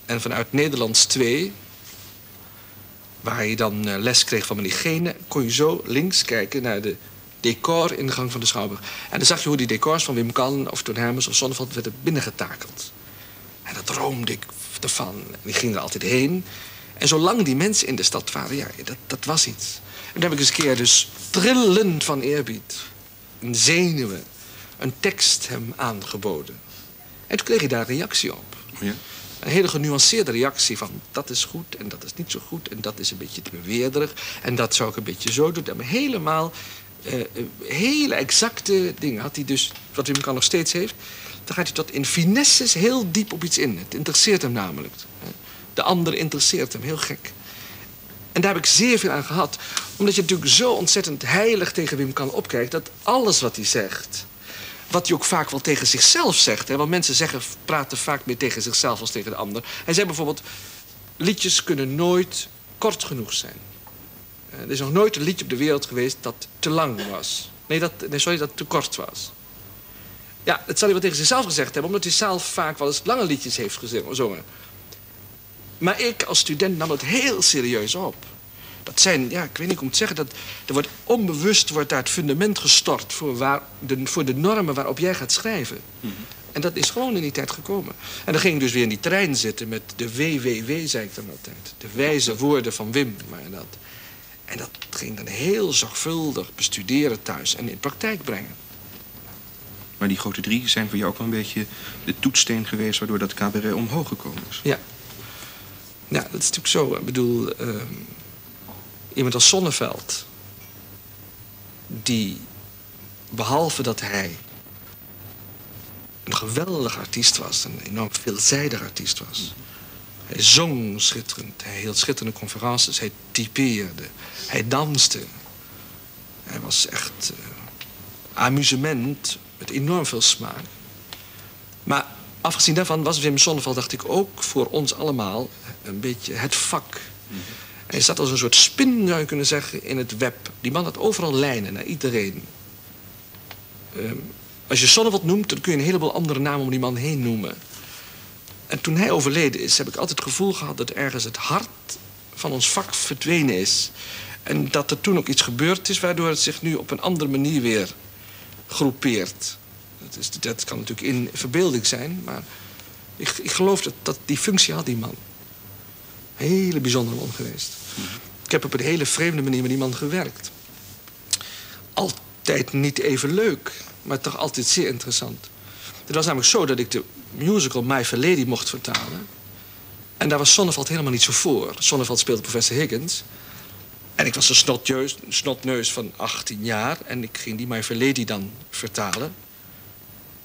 En vanuit Nederlands 2, waar je dan les kreeg van meneer Gene, kon je zo links kijken naar de decor-ingang van de Schouwburg. En dan zag je hoe die decors van Wim Kan of Toon Hermans of Sonneveld werden binnengetakeld. En dat droomde ik ervan. En die ging er altijd heen. En zolang die mensen in de stad waren, ja, dat was iets. En toen heb ik eens een keer dus trillend van eerbied, een zenuwen, een tekst hem aangeboden. En toen kreeg je daar reactie op. Ja. Een hele genuanceerde reactie van dat is goed en dat is niet zo goed en dat is een beetje te beweerderig en dat zou ik een beetje zo doen. En helemaal hele exacte dingen had hij dus, wat Wim Kan nog steeds heeft. Dan gaat hij tot in finesses heel diep op iets in. Het interesseert hem namelijk. De ander interesseert hem, heel gek. En daar heb ik zeer veel aan gehad. Omdat je natuurlijk zo ontzettend heilig tegen Wim Kan opkijkt dat alles wat hij zegt, wat hij ook vaak wel tegen zichzelf zegt. Hè? Want mensen praten vaak meer tegen zichzelf als tegen de ander. Hij zei bijvoorbeeld, liedjes kunnen nooit kort genoeg zijn. Er is nog nooit een liedje op de wereld geweest dat te lang was. Nee, sorry, dat te kort was. Ja, dat zal hij wel tegen zichzelf gezegd hebben, omdat hij zelf vaak wel eens lange liedjes heeft gezongen. Maar ik als student nam het heel serieus op. Dat zijn, ja, ik weet niet hoe ik het moet zeggen, onbewust wordt daar het fundament gestort voor de normen waarop jij gaat schrijven. Mm-hmm. En dat is gewoon in die tijd gekomen. En dan ging ik dus weer in die trein zitten met de WWW, zei ik dan altijd. De wijze woorden van Wim. En dat ging dan heel zorgvuldig bestuderen thuis en in praktijk brengen. Maar die grote drie zijn voor jou ook wel een beetje de toetssteen geweest waardoor dat cabaret omhoog gekomen is. Ja. Ja, dat is natuurlijk zo. Ik bedoel, iemand als Sonneveld, die, behalve dat hij een geweldig artiest was, een enorm veelzijdig artiest was. Hij zong schitterend, hij hield schitterende conferences, hij typeerde, hij danste. Hij was echt amusement met enorm veel smaak. Maar afgezien daarvan was Wim Sonneveld, dacht ik, ook voor ons allemaal een beetje het vak. Mm-hmm. Hij zat als een soort spin, zou je kunnen zeggen, in het web. Die man had overal lijnen naar iedereen. Als je Sonneveld noemt, dan kun je een heleboel andere namen om die man heen noemen. En toen hij overleden is, heb ik altijd het gevoel gehad dat ergens het hart van ons vak verdwenen is. En dat er toen ook iets gebeurd is, waardoor het zich nu op een andere manier weer groepeert. Dat kan natuurlijk in verbeelding zijn, maar ik geloof dat die functie had die man. Hele bijzondere man geweest. Ik heb op een hele vreemde manier met die man gewerkt. Altijd niet even leuk, maar toch altijd zeer interessant. Het was namelijk zo dat ik de musical My Fair Lady mocht vertalen. En daar was Sonneveld helemaal niet zo voor. Sonneveld speelde professor Higgins. En ik was een snotneus van 18 jaar. En ik ging die My Fair Lady dan vertalen.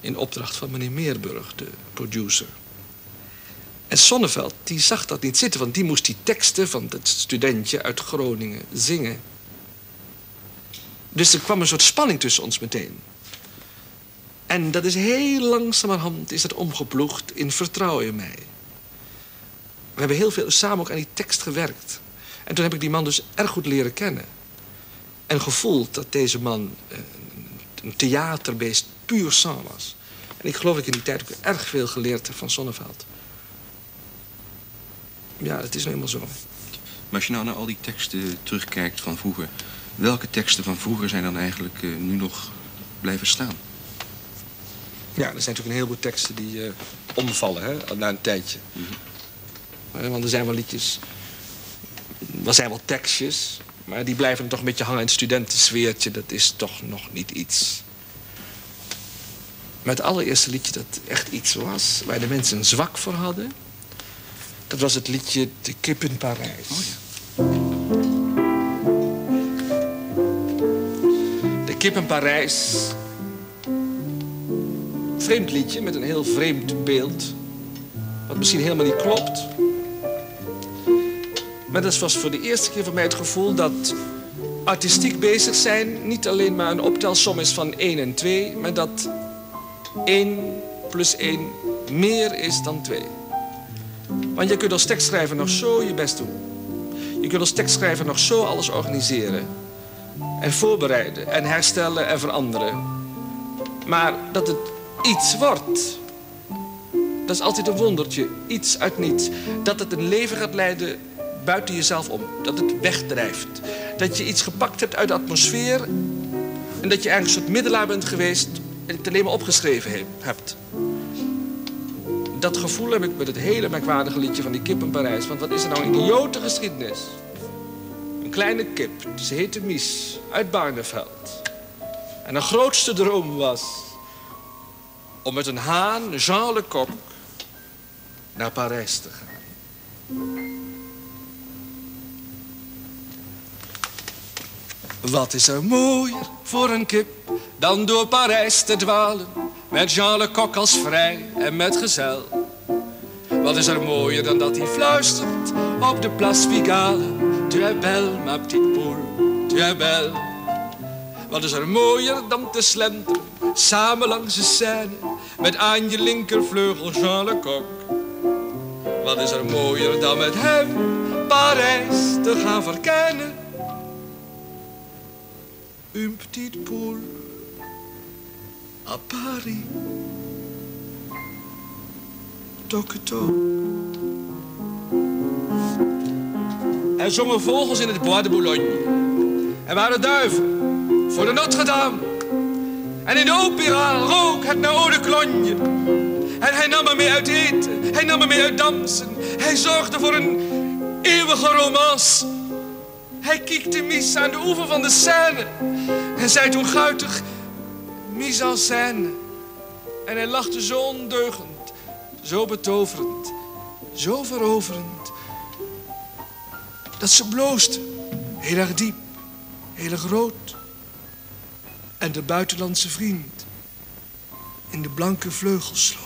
In opdracht van meneer Meerburg, de producer. En Sonneveld, die zag dat niet zitten, want die moest die teksten van dat studentje uit Groningen zingen. Dus er kwam een soort spanning tussen ons meteen. En dat is heel langzamerhand is dat omgeploegd in vertrouwen in mij. We hebben heel veel samen ook aan die tekst gewerkt. En toen heb ik die man dus erg goed leren kennen. En gevoeld dat deze man een theaterbeest puur sang was. En ik geloof dat ik in die tijd ook erg veel geleerd heb van Sonneveld. Ja, dat is nou helemaal zo. Maar als je nou naar al die teksten terugkijkt van vroeger, welke teksten van vroeger zijn dan eigenlijk nu nog blijven staan? Ja, er zijn natuurlijk een heleboel teksten die omvallen, hè, na een tijdje. Mm-hmm. Want er zijn wel liedjes, er zijn wel tekstjes, maar die blijven toch een beetje hangen in het studentensfeertje. Dat is toch nog niet iets. Maar het allereerste liedje dat echt iets was, waar de mensen een zwak voor hadden, dat was het liedje De Kip in Parijs. Oh, ja. De Kip in Parijs. Vreemd liedje met een heel vreemd beeld. Wat misschien helemaal niet klopt. Maar dat was voor de eerste keer voor mij het gevoel dat artistiek bezig zijn niet alleen maar een optelsom is van 1 en 2, maar dat 1 plus 1 meer is dan 2. Want je kunt als tekstschrijver nog zo je best doen. Je kunt als tekstschrijver nog zo alles organiseren. En voorbereiden en herstellen en veranderen. Maar dat het iets wordt, dat is altijd een wondertje. Iets uit niets. Dat het een leven gaat leiden buiten jezelf om. Dat het wegdrijft. Dat je iets gepakt hebt uit de atmosfeer. En dat je ergens een soort middelaar bent geweest en het alleen maar opgeschreven hebt. Dat gevoel heb ik met het hele merkwaardige liedje van die kip in Parijs. Want wat is er nou een idiote geschiedenis? Een kleine kip, ze heette Mies, uit Barneveld. En haar grootste droom was om met een haan, Jean Lecoq, naar Parijs te gaan. Wat is er mooier voor een kip dan door Parijs te dwalen, met Jean Lecoq als vrij en met gezel. Wat is er mooier dan dat hij fluistert op de Place Vigale, tu es belle, ma petite poule, tu es belle. Wat is er mooier dan te slenteren samen langs de Seine, met aan je linkervleugel Jean Lecoq. Wat is er mooier dan met hem Parijs te gaan verkennen. Une petite poule à Paris, toc-toc. Er zongen vogels in het Bois de Boulogne. Er waren duiven voor de Notre-Dame. En in de opera rook het naar eau de Cologne. En hij nam me mee uit eten, hij nam me mee uit dansen. Hij zorgde voor een eeuwige romance. Hij kiekte Mies aan de oever van de Seine en zei toen guitig: mise en scène. En hij lachte zo ondeugend, zo betoverend, zo veroverend, dat ze bloosde, heel erg diep, heel erg rood. En de buitenlandse vriend in de blanke vleugels sloot.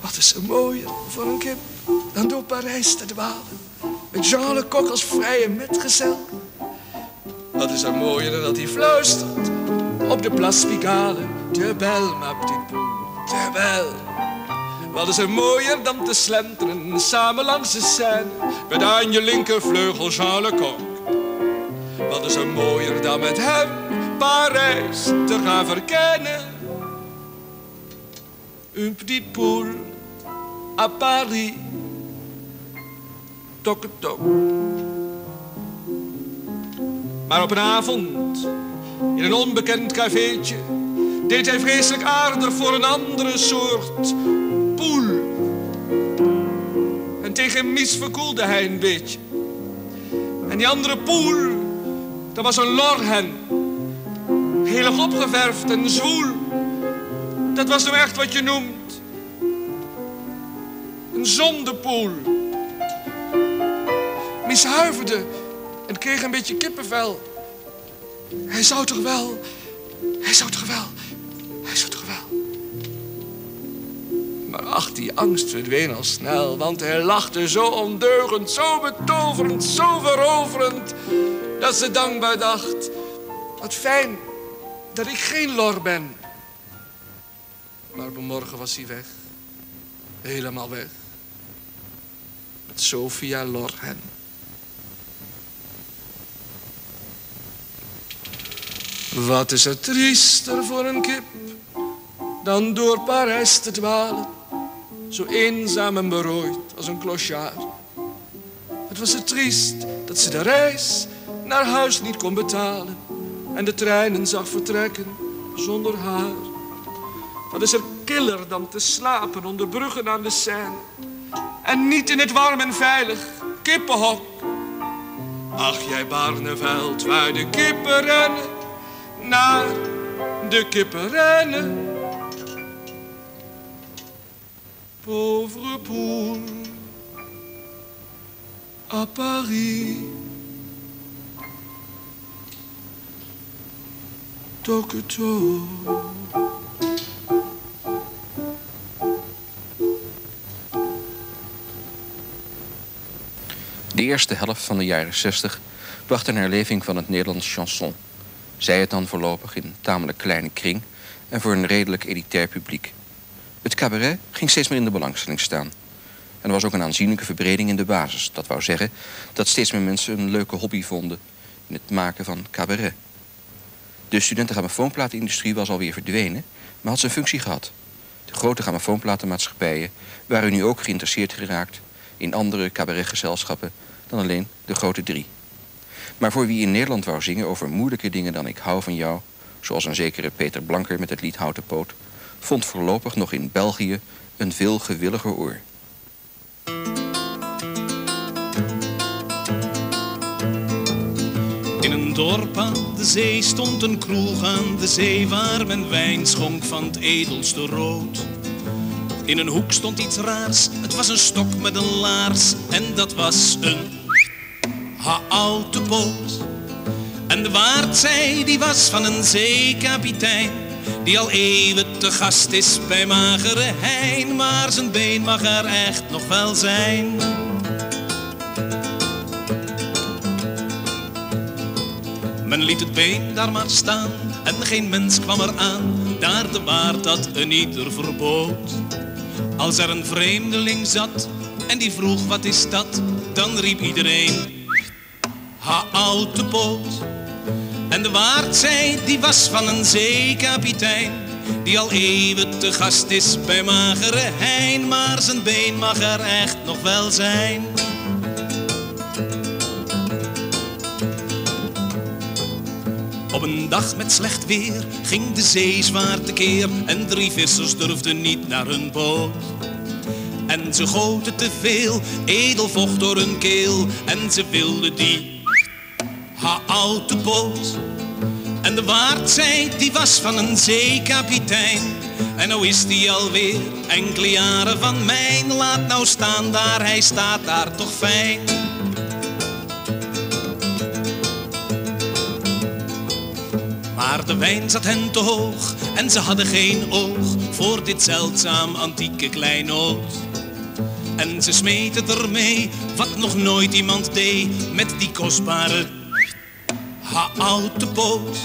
Wat is er mooier voor een kip dan door Parijs te dwalen, met Jean Lecoq als vrije metgezel. Wat is er mooier dan dat hij fluistert op de Place Pigalle, te bel, ma petite poule, te bel. Wat is er mooier dan te slenteren samen langs de Seine, met aan je linkervleugel Jean Lecoq. Wat is er mooier dan met hem Parijs te gaan verkennen. Une petite poule à Paris, toc-toc. Maar op een avond, in een onbekend cafeetje, deed hij vreselijk aardig voor een andere soort poel. En tegen Mies verkoelde hij een beetje. En die andere poel, dat was een lorhen. Heel opgeverfd en zwoel. Dat was nou echt wat je noemt een zondepoel. Mies huiverde en kreeg een beetje kippenvel. Hij zou toch wel, hij zou toch wel, hij zou toch wel. Maar ach, die angst verdween al snel, want hij lachte zo ondeugend, zo betoverend, zo veroverend, dat ze dankbaar dacht: wat fijn dat ik geen lor ben. Maar op een morgen was hij weg, helemaal weg, met Sophia Lorhen. Wat is er triester voor een kip dan door Parijs te dwalen, zo eenzaam en berooid als een clochard. Het was er triest dat ze de reis naar huis niet kon betalen en de treinen zag vertrekken zonder haar. Wat is er killer dan te slapen onder bruggen aan de Seine en niet in het warm en veilig kippenhok. Ach, jij Barneveld, waar de kippen rennen, naar de kippen rennen. Pauvre poule à Paris, toc-toc. De eerste helft van de jaren 60 bracht een herleving van het Nederlands chanson. Zij het dan voorlopig in een tamelijk kleine kring en voor een redelijk elitair publiek. Het cabaret ging steeds meer in de belangstelling staan. En er was ook een aanzienlijke verbreding in de basis. Dat wou zeggen dat steeds meer mensen een leuke hobby vonden in het maken van cabaret. De studenten-grammofoonplatenindustrie was alweer verdwenen, maar had zijn functie gehad. De grote grammofoonplatenmaatschappijen waren nu ook geïnteresseerd geraakt in andere cabaretgezelschappen dan alleen de grote drie. Maar voor wie in Nederland wou zingen over moeilijke dingen dan Ik hou van jou, zoals een zekere Peter Blanker met het lied Houten Poot, vond voorlopig nog in België een veel gewilliger oor. In een dorp aan de zee stond een kroeg aan de zee waar men wijn schonk van het edelste rood. In een hoek stond iets raars, het was een stok met een laars en dat was een houten poot. En de waard zei, die was van een zeekapitein die al eeuwen te gast is bij Magere Hein, maar zijn been mag er echt nog wel zijn. Men liet het been daar maar staan en geen mens kwam er aan, daar de waard dat een ieder verbood. Als er een vreemdeling zat en die vroeg wat is dat, dan riep iedereen houten poot. En de waard zei, die was van een zeekapitein die al eeuwen te gast is bij Magere Hein, maar zijn been mag er echt nog wel zijn. Op een dag met slecht weer ging de zee zwaar tekeer en drie vissers durfden niet naar hun boot. En ze goten te veel edelvocht door hun keel en ze wilden die houten poot. En de waard zei, die was van een zeekapitein en nou is die alweer enkele jaren van mijn. Laat nou staan daar, hij staat daar toch fijn. Maar de wijn zat hen te hoog en ze hadden geen oog voor dit zeldzaam antieke kleinood. En ze smeten ermee wat nog nooit iemand deed met die kostbare houten poot.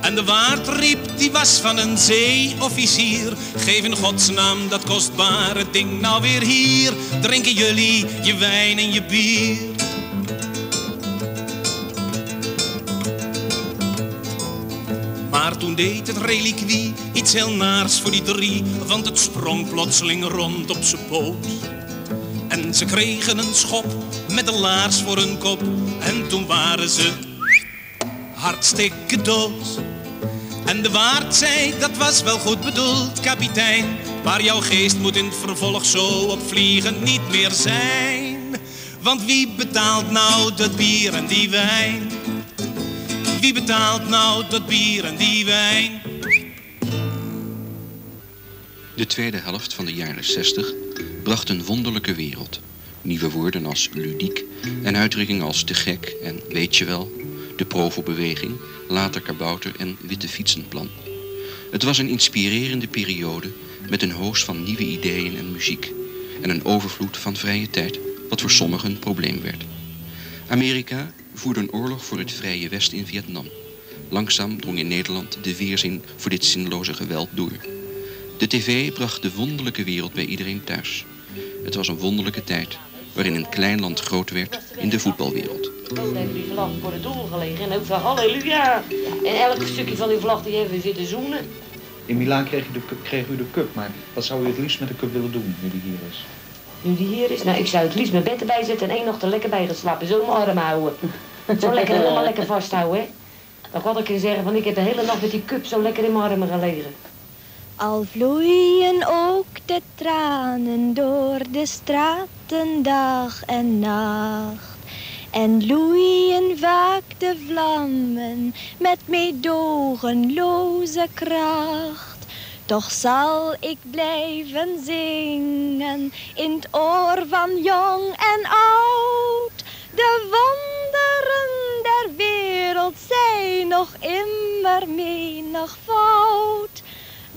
En de waard riep, die was van een zeeofficier, geef in godsnaam dat kostbare ding nou weer hier, drinken jullie je wijn en je bier. Maar toen deed het reliquie iets heel naars voor die drie, want het sprong plotseling rond op zijn poot. En ze kregen een schop met een laars voor hun kop en toen waren ze hartstikke dood. En de waard zei, dat was wel goed bedoeld kapitein, maar jouw geest moet in het vervolg zo opvliegend niet meer zijn. Want wie betaalt nou dat bier en die wijn? Wie betaalt nou dat bier en die wijn? De tweede helft van de jaren 60 bracht een wonderlijke wereld. Nieuwe woorden als ludiek en uitdrukkingen als te gek en weet je wel, de Provo-beweging, later kabouter en witte fietsenplan. Het was een inspirerende periode met een hoos van nieuwe ideeën en muziek en een overvloed van vrije tijd, wat voor sommigen een probleem werd. Amerika voerde een oorlog voor het Vrije West in Vietnam. Langzaam drong in Nederland de weerzin voor dit zinloze geweld door. De tv bracht de wonderlijke wereld bij iedereen thuis. Het was een wonderlijke tijd waarin een klein land groot werd in de voetbalwereld. We hebben die vlag voor het doel gelegen en ook van halleluja. En elk stukje van die vlag die hebben we zitten zoenen. In Milaan kreeg u de cup, maar wat zou u het liefst met de cup willen doen nu die hier is? Nu die hier is? Nou, ik zou het liefst mijn bed erbij zetten en één nog er lekker bij gaan slapen. Zo mijn arm houden. Zo lekker helemaal lekker vasthouden, hè. Dan kan ik je zeggen, van ik heb de hele nacht met die cup zo lekker in mijn armen gelegen. Al vloeien ook de tranen door de straten dag en nacht. En loeien vaak de vlammen met meedogenloze kracht. Toch zal ik blijven zingen in het oor van jong en oud. De wonderen der wereld zijn nog immer menigvoud.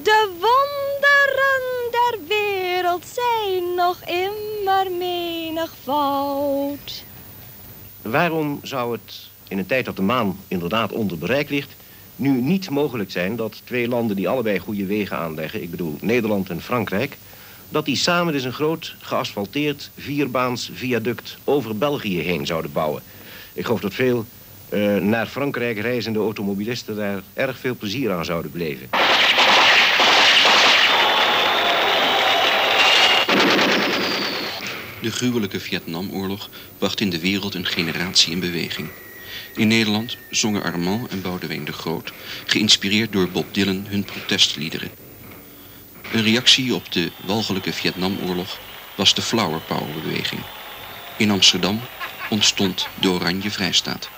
De wonderen der wereld zijn nog immer menigvoud. Waarom zou het in een tijd dat de maan inderdaad onder bereik ligt nu niet mogelijk zijn dat twee landen die allebei goede wegen aanleggen, ik bedoel Nederland en Frankrijk, dat die samen dus een groot geasfalteerd vierbaans viaduct over België heen zouden bouwen. Ik geloof dat veel naar Frankrijk reizende automobilisten daar erg veel plezier aan zouden beleven. De gruwelijke Vietnamoorlog bracht in de wereld een generatie in beweging. In Nederland zongen Armand en Boudewijn de Groot, geïnspireerd door Bob Dylan, hun protestliederen. Een reactie op de walgelijke Vietnamoorlog was de Flower Power-beweging. In Amsterdam ontstond de Oranje Vrijstaat.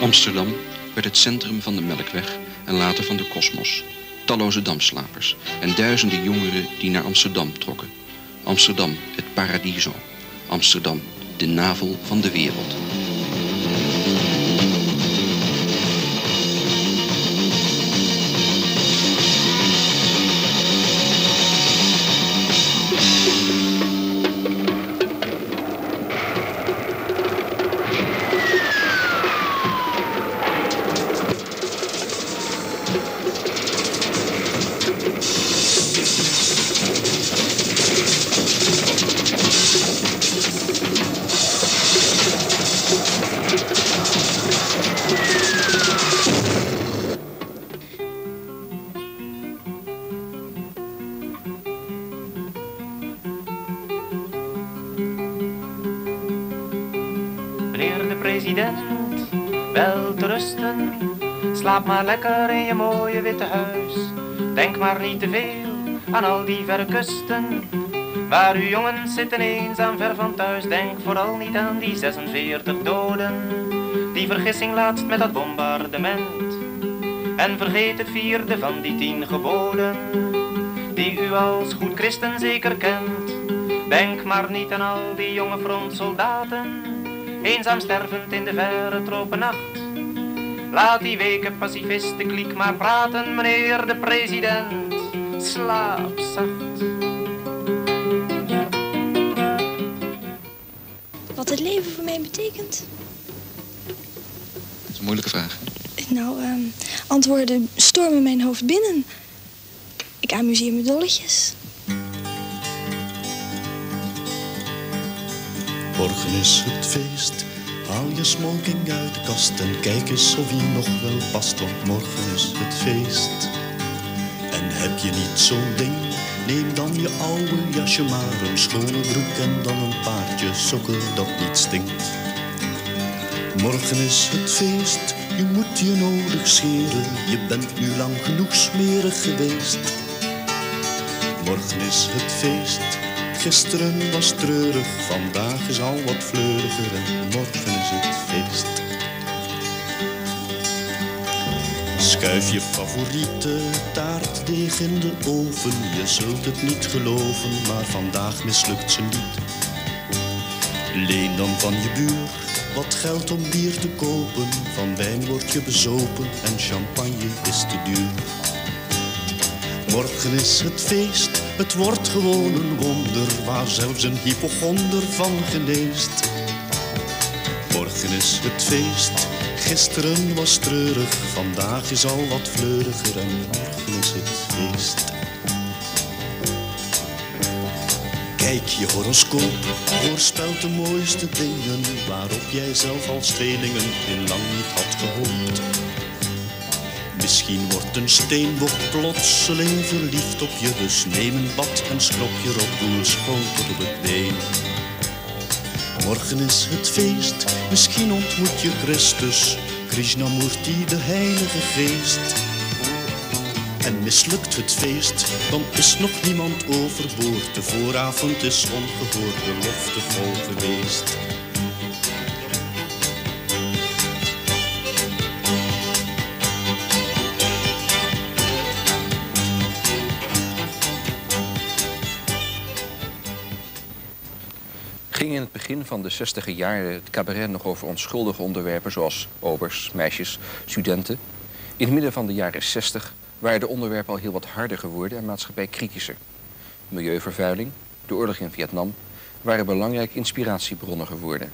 Amsterdam werd het centrum van de Melkweg en later van de Kosmos. Talloze damslapers en duizenden jongeren die naar Amsterdam trokken. Amsterdam, het paradiso. Amsterdam, de navel van de wereld. Slaap maar lekker in je mooie witte huis. Denk maar niet te veel aan al die verre kusten, waar uw jongens zitten eenzaam ver van thuis. Denk vooral niet aan die 46 doden, die vergissing laatst met dat bombardement. En vergeet het vierde van die 10 geboden, die u als goed christen zeker kent. Denk maar niet aan al die jonge frontsoldaten, eenzaam stervend in de verre tropennacht. Laat die weke pacifisten kliek maar praten, meneer de president. Slaap zacht. Wat het leven voor mij betekent? Dat is een moeilijke vraag. Nou, antwoorden stormen mijn hoofd binnen. Ik amuseer me dolletjes. Morgen is het feest. Haal je smoking uit de kast en kijk eens of je nog wel past, want morgen is het feest. En heb je niet zo'n ding, neem dan je oude jasje maar, een schone broek en dan een paardje sokken dat niet stinkt. Morgen is het feest, je moet je nodig scheren, je bent nu lang genoeg smerig geweest. Morgen is het feest. Gisteren was treurig, vandaag is al wat fleuriger en morgen is het feest. Schuif je favoriete taartdeeg in de oven, je zult het niet geloven, maar vandaag mislukt ze niet. Leen dan van je buur wat geld om bier te kopen, van wijn word je bezopen en champagne is te duur. Morgen is het feest, het wordt gewoon een wonder, waar zelfs een hypochonder van geneest. Morgen is het feest, gisteren was treurig, vandaag is al wat fleuriger en morgen is het feest. Kijk je horoscoop, voorspelt de mooiste dingen, waarop jij zelf als tweelingen in lang niet had gehoopt. Misschien wordt een steenbok plotseling verliefd op je, dus neem een bad en schrop je rotboerschoon tot op het been. Morgen is het feest, misschien ontmoet je Christus, Krishnamurti, de heilige geest. En mislukt het feest, dan is nog niemand overboord. De vooravond is ongehoord beloftevol geweest. Ging in het begin van de 60e jaren het cabaret nog over onschuldige onderwerpen zoals obers, meisjes, studenten. In het midden van de jaren 60 waren de onderwerpen al heel wat harder geworden en maatschappijkritischer. Milieuvervuiling, de oorlog in Vietnam waren belangrijke inspiratiebronnen geworden.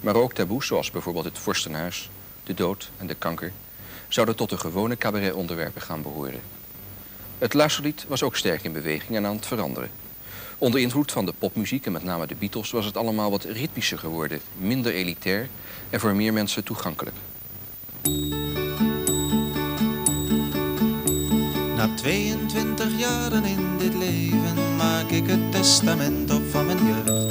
Maar ook taboes zoals bijvoorbeeld het vorstenhuis, de dood en de kanker zouden tot de gewone cabaretonderwerpen gaan behoren. Het luisterlied was ook sterk in beweging en aan het veranderen. Onder invloed van de popmuziek en met name de Beatles was het allemaal wat ritmischer geworden, minder elitair en voor meer mensen toegankelijk. Na 22 jaren in dit leven maak ik het testament op van mijn jeugd.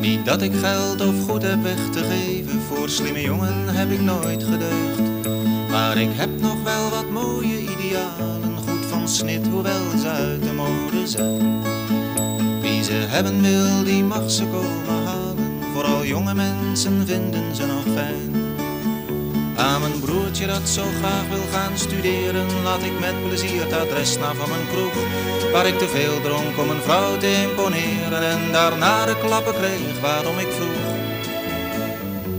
Niet dat ik geld of goed heb weg te geven, voor slimme jongen heb ik nooit gedeugd. Maar ik heb nog wel wat mooie idealen, goed van snit hoewel ze uit de mode zijn. Wie ze hebben wil, die mag ze komen halen, vooral jonge mensen vinden ze nog fijn. Aan mijn broertje dat zo graag wil gaan studeren, laat ik met plezier het adres na van mijn kroeg, waar ik te veel dronk om een vrouw te imponeren en daarna de klappen kreeg waarom ik vroeg.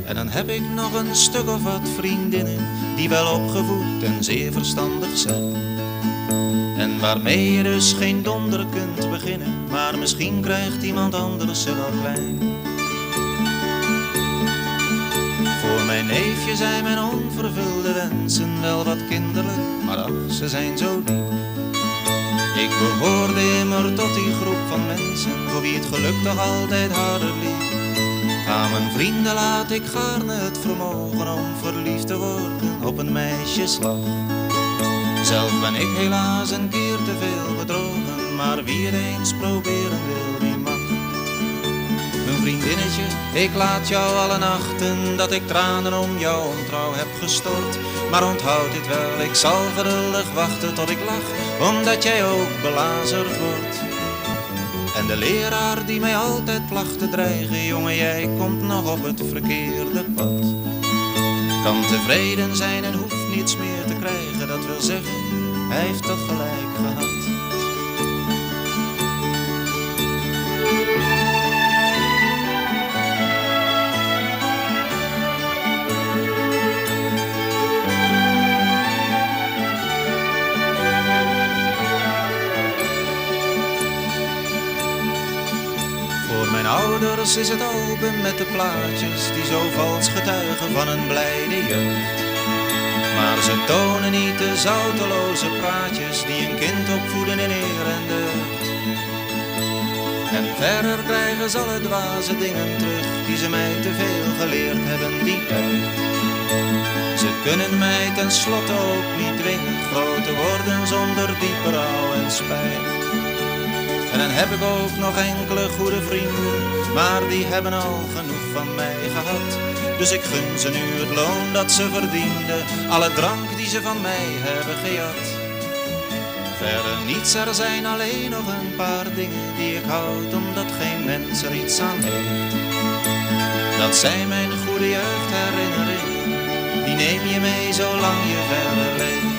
En dan heb ik nog een stuk of wat vriendinnen, die wel opgevoed en zeer verstandig zijn. En waarmee je dus geen donder kunt beginnen, maar misschien krijgt iemand anders ze wel klein. Voor mijn neefje zijn mijn onvervulde wensen wel wat kinderlijk, maar ach, ze zijn zo diep. Ik behoorde immer tot die groep van mensen, voor wie het geluk toch altijd harder liep. Aan mijn vrienden laat ik gaarne het vermogen om verliefd te worden op een meisjeslag. Zelf ben ik helaas een keer te veel bedrogen, maar wie het eens proberen wil, die mag. Mijn vriendinnetje, ik laat jou alle nachten dat ik tranen om jou ontrouw heb gestort. Maar onthoud dit wel, ik zal geduldig wachten tot ik lach, omdat jij ook belazerd wordt. En de leraar die mij altijd placht te dreigen, jongen jij komt nog op het verkeerde pad. Kan tevreden zijn en hoeft niets meer te krijgen, dat wil zeggen, hij heeft toch gelijk gehad. Ouders is het album met de plaatjes die zo vals getuigen van een blijde jeugd. Maar ze tonen niet de zouteloze praatjes die een kind opvoeden in eer en deugd. En verder krijgen ze alle dwaze dingen terug die ze mij te veel geleerd hebben die tijd. Ze kunnen mij tenslotte ook niet dwingen groot te worden zonder diepe rouw en spijt. En dan heb ik ook nog enkele goede vrienden, maar die hebben al genoeg van mij gehad. Dus ik gun ze nu het loon dat ze verdienden, alle drank die ze van mij hebben gejat. Verder niets, er zijn alleen nog een paar dingen die ik houd, omdat geen mens er iets aan heeft. Dat zijn mijn goede jeugdherinneringen, die neem je mee zolang je verder leeft.